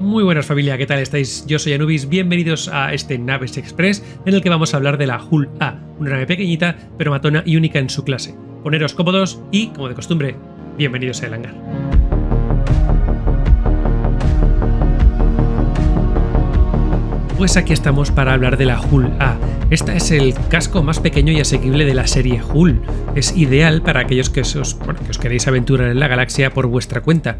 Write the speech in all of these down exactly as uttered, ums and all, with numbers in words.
Muy buenas familia, ¿qué tal estáis? Yo soy Anubis, bienvenidos a este Naves Express en el que vamos a hablar de la Hull A, una nave pequeñita pero matona y única en su clase. Poneros cómodos y, como de costumbre, bienvenidos a El Hangar. Pues aquí estamos para hablar de la Hull A. Esta es el casco más pequeño y asequible de la serie Hull. Es ideal para aquellos que os, bueno, que os queréis aventurar en la galaxia por vuestra cuenta.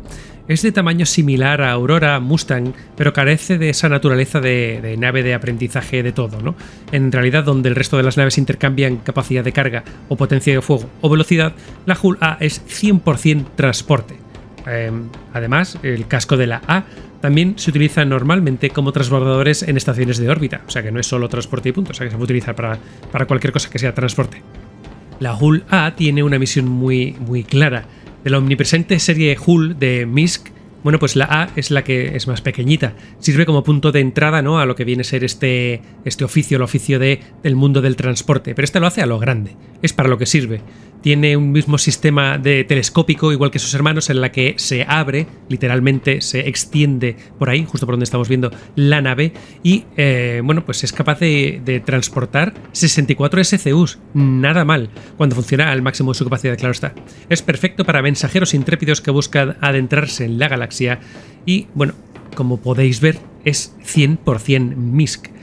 Es de tamaño similar a Aurora Mustang, pero carece de esa naturaleza de, de nave de aprendizaje de todo, ¿no? En realidad, donde el resto de las naves intercambian capacidad de carga o potencia de fuego o velocidad, la Hull A es cien por cien transporte. Eh, además, el casco de la A también se utiliza normalmente como transbordadores en estaciones de órbita, o sea que no es solo transporte y punto, o sea que se puede utilizar para, para cualquier cosa que sea transporte. La Hull A tiene una misión muy, muy clara. De la omnipresente serie Hull de M I S C, bueno, pues la A es la que es más pequeñita. Sirve como punto de entrada, ¿no?, a lo que viene a ser este, este oficio, el oficio de, del mundo del transporte, pero esta lo hace a lo grande, es para lo que sirve. Tiene un mismo sistema de telescópico, igual que sus hermanos, en la que se abre, literalmente se extiende por ahí, justo por donde estamos viendo la nave, y eh, bueno, pues es capaz de, de transportar sesenta y cuatro S C Us, nada mal, cuando funciona al máximo de su capacidad, claro está. Es perfecto para mensajeros intrépidos que buscan adentrarse en la galaxia y, bueno, como podéis ver, es cien por cien M I S C.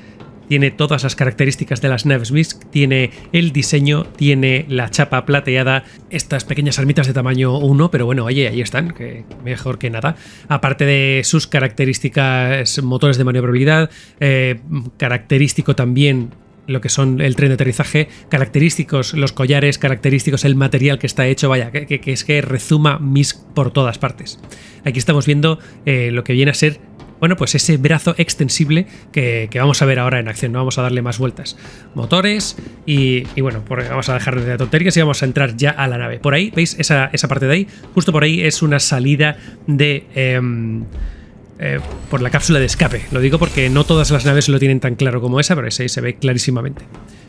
Tiene todas las características de las naves M I S C, tiene el diseño, tiene la chapa plateada, estas pequeñas armitas de tamaño uno, pero bueno, oye, ahí están, que mejor que nada. Aparte de sus características, motores de maniobrabilidad, eh, característico también lo que son el tren de aterrizaje, característicos los collares, característicos el material que está hecho, vaya, que, que, que es que rezuma M I S C por todas partes. Aquí estamos viendo eh, lo que viene a ser, bueno, pues ese brazo extensible que, que vamos a ver ahora en acción, no vamos a darle más vueltas. Motores y, y bueno, porque vamos a dejar de tonterías y vamos a entrar ya a la nave. Por ahí, ¿veis? Esa, esa parte de ahí, justo por ahí es una salida de... Eh, eh, por la cápsula de escape. Lo digo porque no todas las naves lo tienen tan claro como esa, pero esa ahí se ve clarísimamente.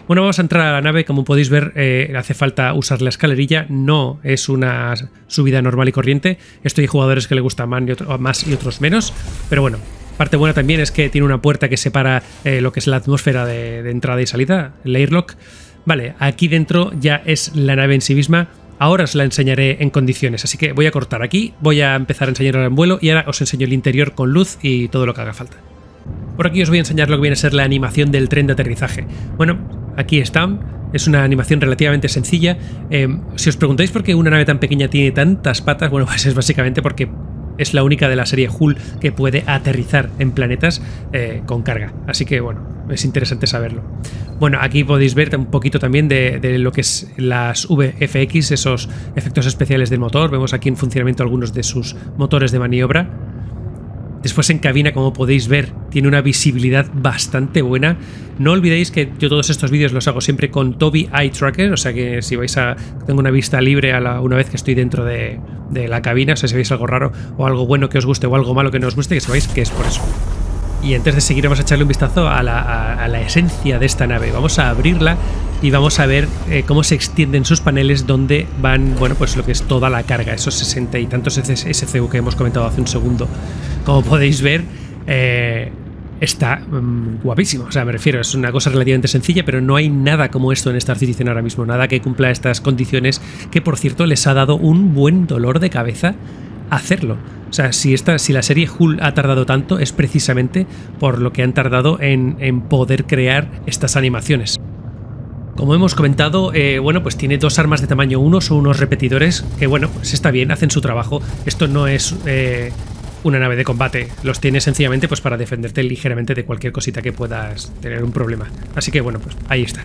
Bueno, vamos a entrar a la nave. Como podéis ver, eh, hace falta usar la escalerilla. No es una subida normal y corriente. Esto hay jugadores que le gusta más y otros menos. Pero bueno, parte buena también es que tiene una puerta que separa eh, lo que es la atmósfera de, de entrada y salida, el airlock. Vale, aquí dentro ya es la nave en sí misma. Ahora os la enseñaré en condiciones, así que voy a cortar aquí, voy a empezar a enseñarla en vuelo y ahora os enseño el interior con luz y todo lo que haga falta. Por aquí os voy a enseñar lo que viene a ser la animación del tren de aterrizaje. Bueno, aquí están. Es una animación relativamente sencilla. Eh, si os preguntáis por qué una nave tan pequeña tiene tantas patas, bueno, pues es básicamente porque es la única de la serie Hull que puede aterrizar en planetas eh, con carga. Así que, bueno, es interesante saberlo. Bueno, aquí podéis ver un poquito también de, de lo que es las V F X, esos efectos especiales del motor. Vemos aquí en funcionamiento algunos de sus motores de maniobra. Después en cabina, como podéis ver, tiene una visibilidad bastante buena. No olvidéis que yo todos estos vídeos los hago siempre con Tobii Eyetracker, o sea que si vais a... tengo una vista libre a la, una vez que estoy dentro de, de la cabina, o sea, si veis algo raro o algo bueno que os guste o algo malo que no os guste, que sepáis que es por eso. Y antes de seguir vamos a echarle un vistazo a la, a, a la esencia de esta nave. Vamos a abrirla y vamos a ver eh, cómo se extienden sus paneles, donde van, bueno, pues lo que es toda la carga, esos sesenta y tantos S C U que hemos comentado hace un segundo. Como podéis ver, eh, está mmm, guapísimo. O sea, me refiero, es una cosa relativamente sencilla, pero no hay nada como esto en Star Citizen ahora mismo, nada que cumpla estas condiciones, que por cierto les ha dado un buen dolor de cabeza hacerlo. O sea, si, esta, si la serie Hull ha tardado tanto, es precisamente por lo que han tardado en, en poder crear estas animaciones. Como hemos comentado, eh, bueno, pues tiene dos armas de tamaño uno, son unos repetidores que, bueno, pues está bien, hacen su trabajo. Esto no es eh, una nave de combate, los tiene sencillamente pues para defenderte ligeramente de cualquier cosita que puedas tener un problema. Así que, bueno, pues ahí está.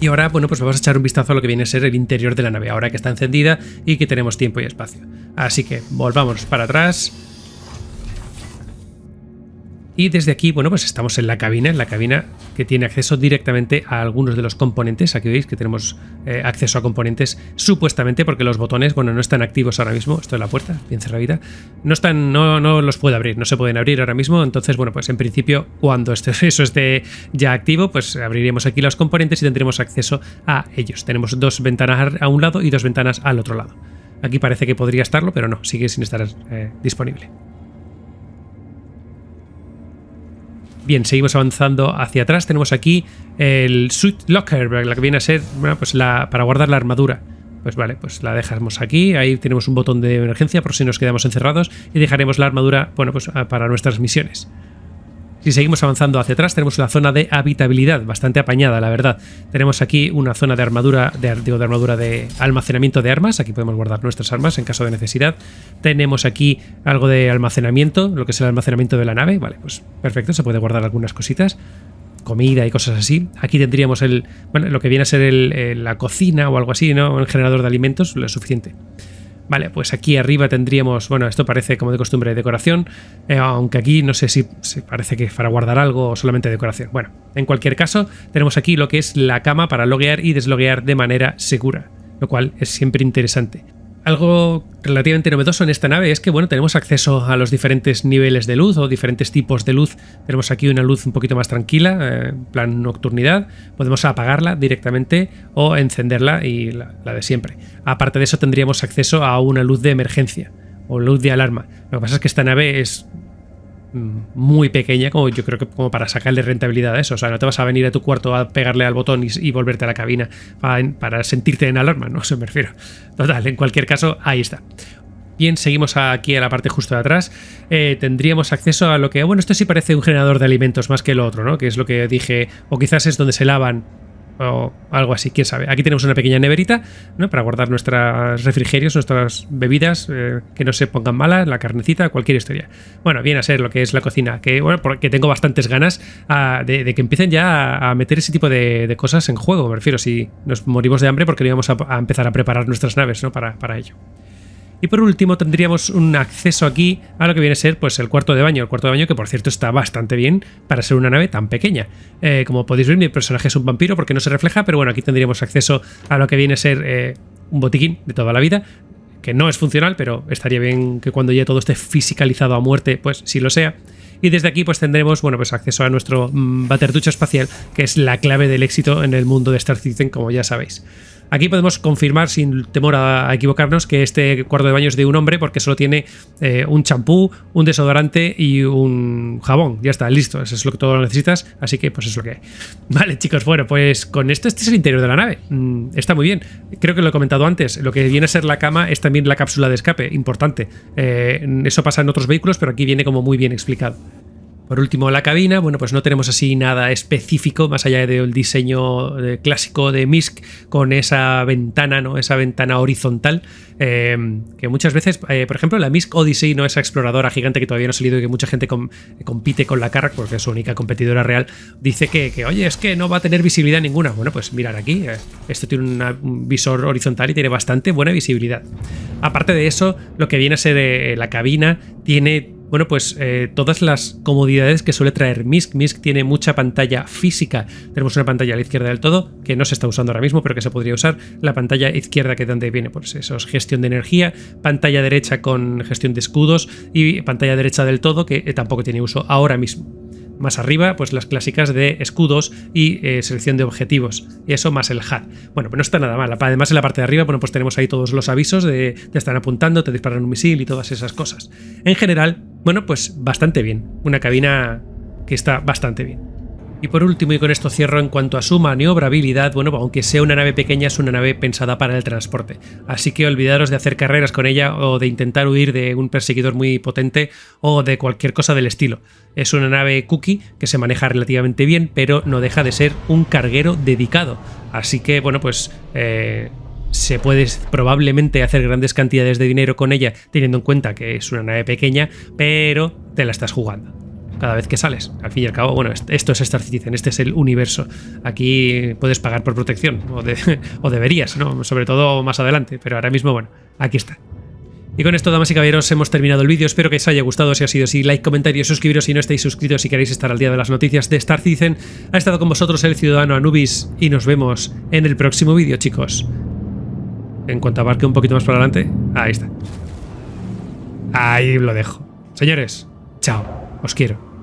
Y ahora, bueno, pues vamos a echar un vistazo a lo que viene a ser el interior de la nave, ahora que está encendida y que tenemos tiempo y espacio. Así que volvamos para atrás. Y desde aquí, bueno, pues estamos en la cabina, en la cabina que tiene acceso directamente a algunos de los componentes. Aquí veis que tenemos eh, acceso a componentes, supuestamente, porque los botones, bueno, no están activos ahora mismo. Esto es la puerta, bien cerradita. No están, no, no los puedo abrir, no se pueden abrir ahora mismo. Entonces, bueno, pues en principio, cuando esto, eso esté ya activo, pues abriremos aquí los componentes y tendremos acceso a ellos. Tenemos dos ventanas a un lado y dos ventanas al otro lado. Aquí parece que podría estarlo, pero no, sigue sin estar eh, disponible. Bien, seguimos avanzando hacia atrás. Tenemos aquí el Suit Locker, la que viene a ser, bueno, pues la, para guardar la armadura. Pues vale, pues la dejamos aquí. Ahí tenemos un botón de emergencia por si nos quedamos encerrados y dejaremos la armadura, bueno, pues para nuestras misiones. Si seguimos avanzando hacia atrás, tenemos la zona de habitabilidad, bastante apañada, la verdad. Tenemos aquí una zona de armadura, de, digo, de armadura de almacenamiento de armas. Aquí podemos guardar nuestras armas en caso de necesidad. Tenemos aquí algo de almacenamiento, lo que es el almacenamiento de la nave. Vale, pues perfecto, se puede guardar algunas cositas, comida y cosas así. Aquí tendríamos el, bueno, lo que viene a ser el, el, la cocina o algo así, ¿no? Un generador de alimentos, lo suficiente. Vale, pues aquí arriba tendríamos, bueno, esto parece como de costumbre decoración, eh, aunque aquí no sé si se parece que es para guardar algo o solamente decoración. Bueno, en cualquier caso, tenemos aquí lo que es la cama para loguear y desloguear de manera segura, lo cual es siempre interesante. Algo relativamente novedoso en esta nave es que, bueno, tenemos acceso a los diferentes niveles de luz o diferentes tipos de luz. Tenemos aquí una luz un poquito más tranquila, en plan nocturnidad. Podemos apagarla directamente o encenderla y la, la de siempre. Aparte de eso, tendríamos acceso a una luz de emergencia o luz de alarma. Lo que pasa es que esta nave es muy pequeña, como yo creo que como para sacarle rentabilidad a eso. O sea, no te vas a venir a tu cuarto a pegarle al botón y, y volverte a la cabina para, para sentirte en alarma, ¿no? Eso me refiero. Total, en cualquier caso, ahí está. Bien, seguimos aquí a la parte justo de atrás. Eh, tendríamos acceso a lo que, bueno, esto sí parece un generador de alimentos más que lo otro, ¿no? Que es lo que dije, o quizás es donde se lavan o algo así, quién sabe. Aquí tenemos una pequeña neverita, ¿no? Para guardar nuestros refrigerios, nuestras bebidas, eh, que no se pongan malas, la carnecita, cualquier historia. Bueno, viene a ser lo que es la cocina, que bueno, porque tengo bastantes ganas a, de, de que empiecen ya a, a meter ese tipo de, de cosas en juego, me refiero, si nos morimos de hambre porque íbamos a, a empezar a preparar nuestras naves, ¿no? Para, para ello. Y por último tendríamos un acceso aquí a lo que viene a ser pues el cuarto de baño. El cuarto de baño que por cierto está bastante bien para ser una nave tan pequeña. Eh, como podéis ver, mi personaje es un vampiro porque no se refleja, pero bueno, aquí tendríamos acceso a lo que viene a ser eh, un botiquín de toda la vida, que no es funcional, pero estaría bien que cuando ya todo esté fisicalizado a muerte, pues sí lo sea. Y desde aquí pues tendremos, bueno, pues acceso a nuestro mmm, baterducho espacial, que es la clave del éxito en el mundo de Star Citizen, como ya sabéis. Aquí podemos confirmar sin temor a equivocarnos que este cuarto de baño es de un hombre porque solo tiene eh, un champú, un desodorante y un jabón. Ya está, listo. Eso es lo que todo lo necesitas, así que pues es lo que hay. Vale, chicos, bueno, pues con esto este es el interior de la nave. Mm, está muy bien. Creo que lo he comentado antes. Lo que viene a ser la cama es también la cápsula de escape, importante. Eh, eso pasa en otros vehículos, pero aquí viene como muy bien explicado. Por último, la cabina. Bueno, pues no tenemos así nada específico más allá del diseño clásico de M I S C con esa ventana, ¿no? Esa ventana horizontal eh, que muchas veces, eh, por ejemplo, la M I S C Odyssey, ¿no? Esa exploradora gigante que todavía no ha salido y que mucha gente com compite con la Carrack porque es su única competidora real, dice que, que, oye, es que no va a tener visibilidad ninguna. Bueno, pues mirad aquí. Eh, esto tiene una, un visor horizontal y tiene bastante buena visibilidad. Aparte de eso, lo que viene a ser eh, la cabina tiene... Bueno, pues eh, todas las comodidades que suele traer M I S C. M I S C tiene mucha pantalla física. Tenemos una pantalla a la izquierda del todo, que no se está usando ahora mismo, pero que se podría usar. La pantalla izquierda, que es donde viene, pues eso es gestión de energía. Pantalla derecha con gestión de escudos. Y pantalla derecha del todo, que tampoco tiene uso ahora mismo. Más arriba, pues las clásicas de escudos y eh, selección de objetivos. Y eso más el H U D. Bueno, pues no está nada mal. Además, en la parte de arriba, bueno, pues tenemos ahí todos los avisos de te están apuntando, te disparan un misil y todas esas cosas. En general, bueno, pues bastante bien. Una cabina que está bastante bien. Y por último, y con esto cierro, en cuanto a su maniobrabilidad, bueno, aunque sea una nave pequeña, es una nave pensada para el transporte. Así que olvidaros de hacer carreras con ella o de intentar huir de un perseguidor muy potente o de cualquier cosa del estilo. Es una nave cookie que se maneja relativamente bien, pero no deja de ser un carguero dedicado. Así que, bueno, pues... Eh... se puede probablemente hacer grandes cantidades de dinero con ella, teniendo en cuenta que es una nave pequeña, pero te la estás jugando cada vez que sales. Al fin y al cabo, bueno, esto es Star Citizen, este es el universo. Aquí puedes pagar por protección, o, de, o deberías, ¿no? Sobre todo más adelante, pero ahora mismo, bueno, aquí está. Y con esto, damas y caballeros, hemos terminado el vídeo. Espero que os haya gustado. Si ha sido así, like, comentario, suscribiros si no estáis suscritos, si queréis estar al día de las noticias de Star Citizen. Ha estado con vosotros el ciudadano Anubis y nos vemos en el próximo vídeo, chicos. En cuanto abarque un poquito más para adelante, ahí está. Ahí lo dejo. Señores, chao. Os quiero.